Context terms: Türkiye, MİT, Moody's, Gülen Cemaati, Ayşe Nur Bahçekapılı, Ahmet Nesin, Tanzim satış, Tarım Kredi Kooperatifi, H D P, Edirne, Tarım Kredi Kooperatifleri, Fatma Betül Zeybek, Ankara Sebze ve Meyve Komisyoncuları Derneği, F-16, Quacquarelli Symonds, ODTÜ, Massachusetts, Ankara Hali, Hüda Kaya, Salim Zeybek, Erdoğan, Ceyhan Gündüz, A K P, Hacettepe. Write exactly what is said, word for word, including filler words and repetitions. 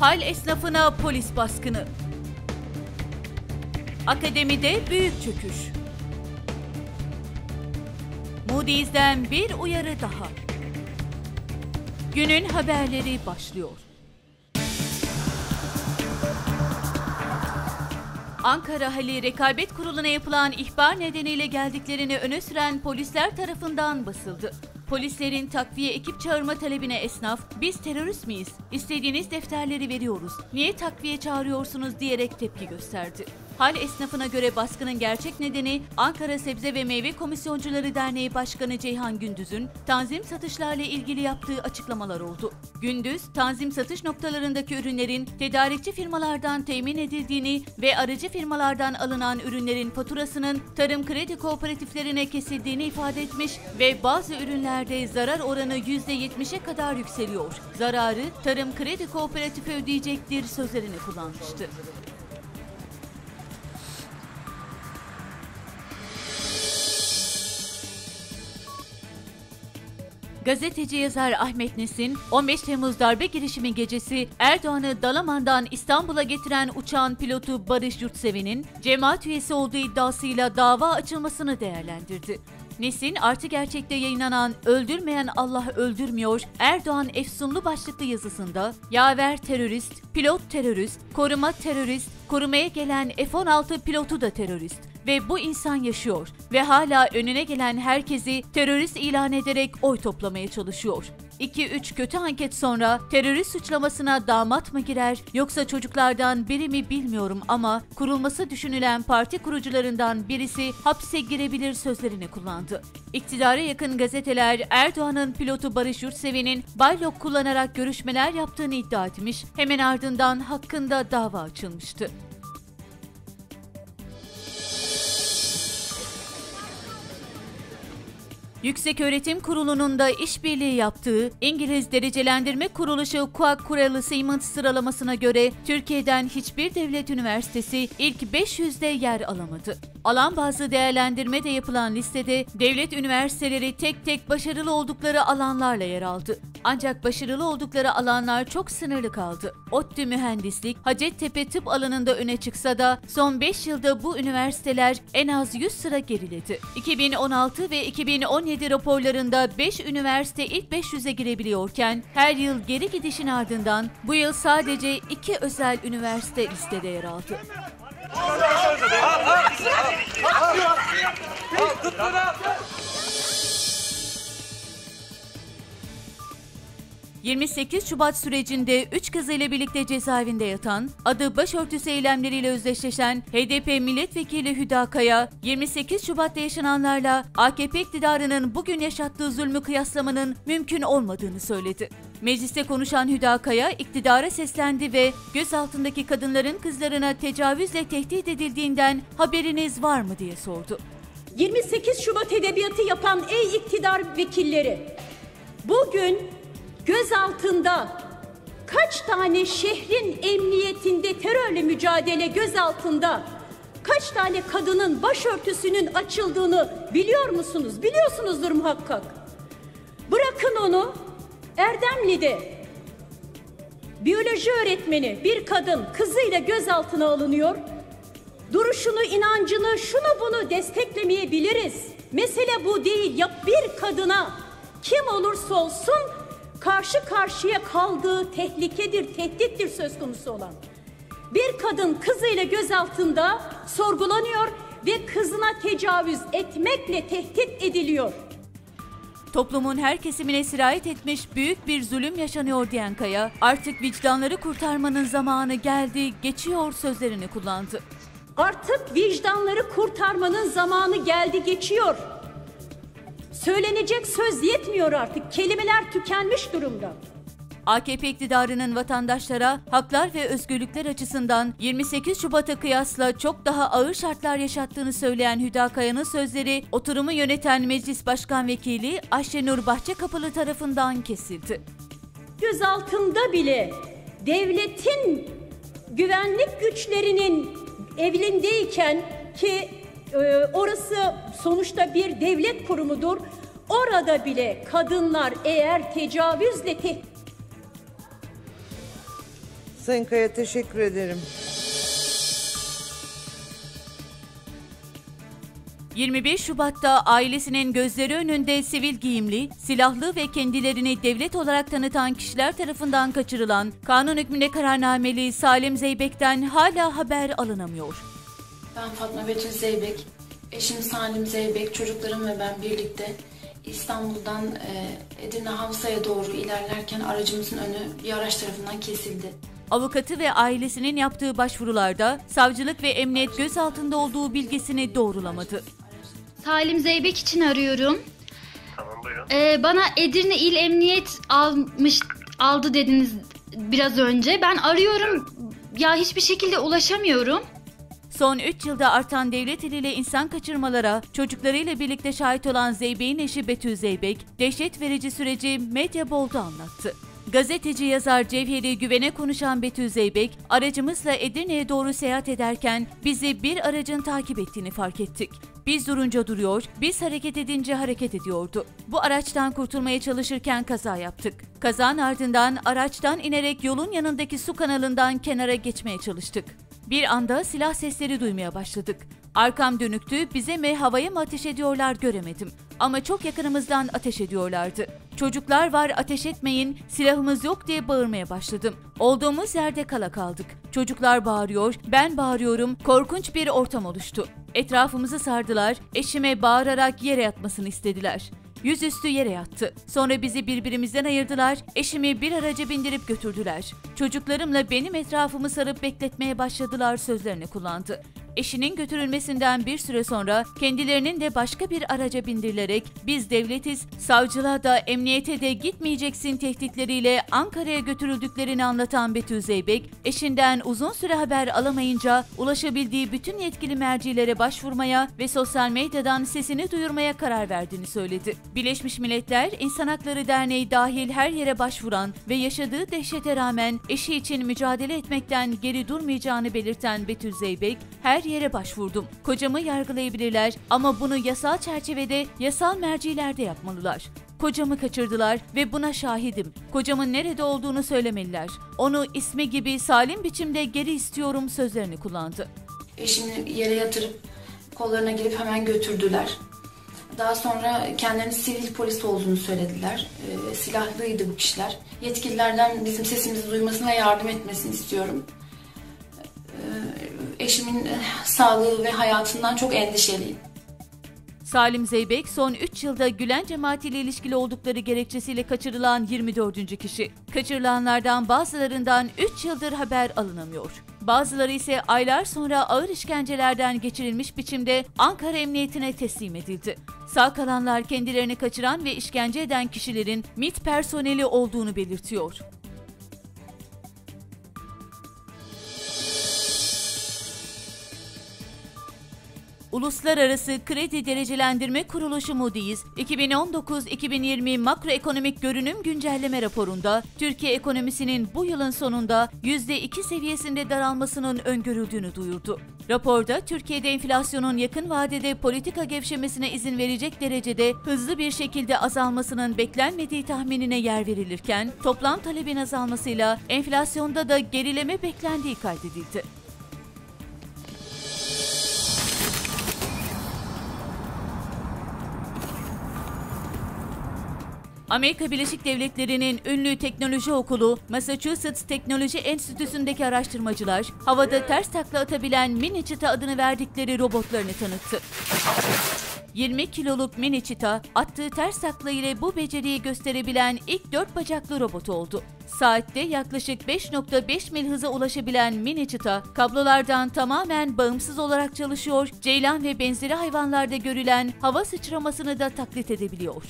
Hal esnafına polis baskını. Akademide büyük çöküş. Moody's'den bir uyarı daha. Günün haberleri başlıyor. Ankara Hali Rekabet Kurulu'na yapılan ihbar nedeniyle geldiklerini öne süren polisler tarafından basıldı. Polislerin takviye ekip çağırma talebine esnaf, "Biz terörist miyiz? İstediğiniz defterleri veriyoruz. Niye takviye çağırıyorsunuz?" diyerek tepki gösterdi. Hal esnafına göre baskının gerçek nedeni Ankara Sebze ve Meyve Komisyoncuları Derneği Başkanı Ceyhan Gündüz'ün tanzim satışlarla ilgili yaptığı açıklamalar oldu. Gündüz, tanzim satış noktalarındaki ürünlerin tedarikçi firmalardan temin edildiğini ve aracı firmalardan alınan ürünlerin faturasının tarım kredi kooperatiflerine kesildiğini ifade etmiş ve bazı ürünlerde zarar oranı yüzde yetmişe kadar yükseliyor. Zararı tarım kredi kooperatifi ödeyecektir sözlerini kullanmıştı. Gazeteci yazar Ahmet Nesin, on beş Temmuz darbe girişimi gecesi Erdoğan'ı Dalaman'dan İstanbul'a getiren uçağın pilotu Barış Yurtseven'in cemaat üyesi olduğu iddiasıyla dava açılmasını değerlendirdi. Nesin, Artı Gerçek'te yayınlanan "Öldürmeyen Allah Öldürmüyor, Erdoğan Efsunlu" başlıklı yazısında "Yaver terörist, pilot terörist, koruma terörist, korumaya gelen F on altı pilotu da terörist ve bu insan yaşıyor ve hala önüne gelen herkesi terörist ilan ederek oy toplamaya çalışıyor. iki üç kötü anket sonra terörist suçlamasına damat mı girer yoksa çocuklardan biri mi bilmiyorum ama kurulması düşünülen parti kurucularından birisi hapse girebilir" sözlerini kullandı. İktidara yakın gazeteler Erdoğan'ın pilotu Barış Yurtseven'in baylok kullanarak görüşmeler yaptığını iddia etmiş, hemen ardından hakkında dava açılmıştı. Yükseköğretim Kurulu'nun da işbirliği yaptığı İngiliz Derecelendirme Kuruluşu Quacquarelli Symonds sıralamasına göre Türkiye'den hiçbir devlet üniversitesi ilk beş yüz'de yer alamadı. Alan bazlı değerlendirme de yapılan listede devlet üniversiteleri tek tek başarılı oldukları alanlarla yer aldı. Ancak başarılı oldukları alanlar çok sınırlı kaldı. ODTÜ Mühendislik, Hacettepe Tıp alanında öne çıksa da son beş yılda bu üniversiteler en az yüz sıra geriledi. iki bin on altı ve iki bin on yedi raporlarında beş üniversite ilk beş yüz'e girebiliyorken her yıl geri gidişin ardından bu yıl sadece iki özel üniversite listede yer aldı. yirmi sekiz Şubat sürecinde üç kızıyla birlikte cezaevinde yatan, adı başörtüsü eylemleriyle özdeşleşen H D P milletvekili Hüda Kaya, yirmi sekiz Şubat'ta yaşananlarla A K P iktidarının bugün yaşattığı zulmü kıyaslamanın mümkün olmadığını söyledi. Mecliste konuşan Hüda Kaya, iktidara seslendi ve "Gözaltındaki kadınların kızlarına tecavüzle tehdit edildiğinden haberiniz var mı?" diye sordu. yirmi sekiz Şubat edebiyatı yapan ey iktidar vekilleri, bugün gözaltında kaç tane şehrin emniyetinde terörle mücadele gözaltında kaç tane kadının başörtüsünün açıldığını biliyor musunuz? Biliyorsunuzdur muhakkak. Bırakın onu, Erdemli'de biyoloji öğretmeni bir kadın kızıyla gözaltına alınıyor. Duruşunu, inancını, şunu bunu desteklemeyebiliriz. Mesele bu değil. Ya bir kadına kim olursa olsun karşı karşıya kaldığı tehlikedir, tehdittir söz konusu olan. Bir kadın kızıyla gözaltında sorgulanıyor ve kızına tecavüz etmekle tehdit ediliyor. Toplumun her kesimine sirayet etmiş büyük bir zulüm yaşanıyor diyen Kaya, "Artık vicdanları kurtarmanın zamanı geldi, geçiyor" sözlerini kullandı. Artık vicdanları kurtarmanın zamanı geldi, geçiyor. Söylenecek söz yetmiyor artık. Kelimeler tükenmiş durumda. A K P iktidarının vatandaşlara haklar ve özgürlükler açısından yirmi sekiz Şubat'a kıyasla çok daha ağır şartlar yaşattığını söyleyen Hüda Kaya'nın sözleri oturumu yöneten Meclis Başkan Vekili Ayşe Nur Bahçekapılı tarafından kesildi. Gözaltında bile devletin güvenlik güçlerinin evlindeyken ki orası sonuçta bir devlet kurumudur. Orada bile kadınlar eğer tecavüzle tehdit Sayın Kaya teşekkür ederim. yirmi beş Şubat'ta ailesinin gözleri önünde sivil giyimli, silahlı ve kendilerini devlet olarak tanıtan kişiler tarafından kaçırılan kanun hükmüne kararnameli Salim Zeybek'ten hala haber alınamıyor. Ben Fatma Betül Zeybek, eşim Salim Zeybek, çocuklarım ve ben birlikte İstanbul'dan Edirne Havsa'ya doğru ilerlerken aracımızın önü bir araç tarafından kesildi. Avukatı ve ailesinin yaptığı başvurularda savcılık ve emniyet gözaltında olduğu bilgisini doğrulamadı. Salim Zeybek için arıyorum. Tamam, buyurun. Ee, bana Edirne İl Emniyet almış aldı dediniz biraz önce. Ben arıyorum ya, hiçbir şekilde ulaşamıyorum. Son üç yılda artan devlet eliyle insan kaçırmalara çocuklarıyla birlikte şahit olan Zeybek'in eşi Betül Zeybek, dehşet verici süreci medya bolda anlattı. Gazeteci yazar Cevheri Güven'e konuşan Betül Zeybek, "Aracımızla Edirne'ye doğru seyahat ederken bizi bir aracın takip ettiğini fark ettik. Biz durunca duruyor, biz hareket edince hareket ediyordu. Bu araçtan kurtulmaya çalışırken kaza yaptık. Kazanın ardından araçtan inerek yolun yanındaki su kanalından kenara geçmeye çalıştık. Bir anda silah sesleri duymaya başladık. Arkam dönüktü, bize mi havaya mı ateş ediyorlar göremedim. Ama çok yakınımızdan ateş ediyorlardı. Çocuklar var, ateş etmeyin, silahımız yok diye bağırmaya başladım. Olduğumuz yerde kala kaldık. Çocuklar bağırıyor, ben bağırıyorum, korkunç bir ortam oluştu. Etrafımızı sardılar, eşime bağırarak yere yatmasını istediler. Yüzüstü yere yattı. Sonra bizi birbirimizden ayırdılar, eşimi bir araca bindirip götürdüler. Çocuklarımla benim etrafımı sarıp bekletmeye başladılar" sözlerini kullandı. Eşinin götürülmesinden bir süre sonra kendilerinin de başka bir araca bindirilerek "biz devletiz, savcılığa da emniyete de gitmeyeceksin" tehditleriyle Ankara'ya götürüldüklerini anlatan Betül Zeybek, eşinden uzun süre haber alamayınca ulaşabildiği bütün yetkili mercilere başvurmaya ve sosyal medyadan sesini duyurmaya karar verdiğini söyledi. Birleşmiş Milletler İnsan Hakları Derneği dahil her yere başvuran ve yaşadığı dehşete rağmen eşi için mücadele etmekten geri durmayacağını belirten Betül Zeybek, "her yere başvurdum. Kocamı yargılayabilirler ama bunu yasal çerçevede, yasal mercilerde yapmalılar. Kocamı kaçırdılar ve buna şahidim. Kocamın nerede olduğunu söylemeliler. Onu ismi gibi salim biçimde geri istiyorum" sözlerini kullandı. Eşini yere yatırıp kollarına girip hemen götürdüler. Daha sonra kendilerinin sivil polis olduğunu söylediler. E, silahlıydı bu kişiler. Yetkililerden bizim sesimizi duymasına yardım etmesini istiyorum. Eşimin sağlığı ve hayatından çok endişeliyim. Salim Zeybek son üç yılda Gülen Cemaati ile ilişkili oldukları gerekçesiyle kaçırılan yirmi dördüncü kişi. Kaçırılanlardan bazılarından üç yıldır haber alınamıyor. Bazıları ise aylar sonra ağır işkencelerden geçirilmiş biçimde Ankara Emniyetine teslim edildi. Sağ kalanlar kendilerini kaçıran ve işkence eden kişilerin MİT personeli olduğunu belirtiyor. Uluslararası Kredi Derecelendirme Kuruluşu Moody's, iki bin on dokuz iki bin yirmi makroekonomik görünüm güncelleme raporunda Türkiye ekonomisinin bu yılın sonunda yüzde iki seviyesinde daralmasının öngörüldüğünü duyurdu. Raporda Türkiye'de enflasyonun yakın vadede politika gevşemesine izin verecek derecede hızlı bir şekilde azalmasının beklenmediği tahminine yer verilirken, toplam talebin azalmasıyla enflasyonda da gerileme beklendiği kaydedildi. Amerika Birleşik Devletleri'nin ünlü teknoloji okulu Massachusetts Teknoloji Enstitüsü'ndeki araştırmacılar havada ters takla atabilen mini çita adını verdikleri robotlarını tanıttı. yirmi kiloluk mini çita attığı ters takla ile bu beceriyi gösterebilen ilk dört bacaklı robot oldu. Saatte yaklaşık beş nokta beş mil hıza ulaşabilen mini çita kablolardan tamamen bağımsız olarak çalışıyor, ceylan ve benzeri hayvanlarda görülen hava sıçramasını da taklit edebiliyor.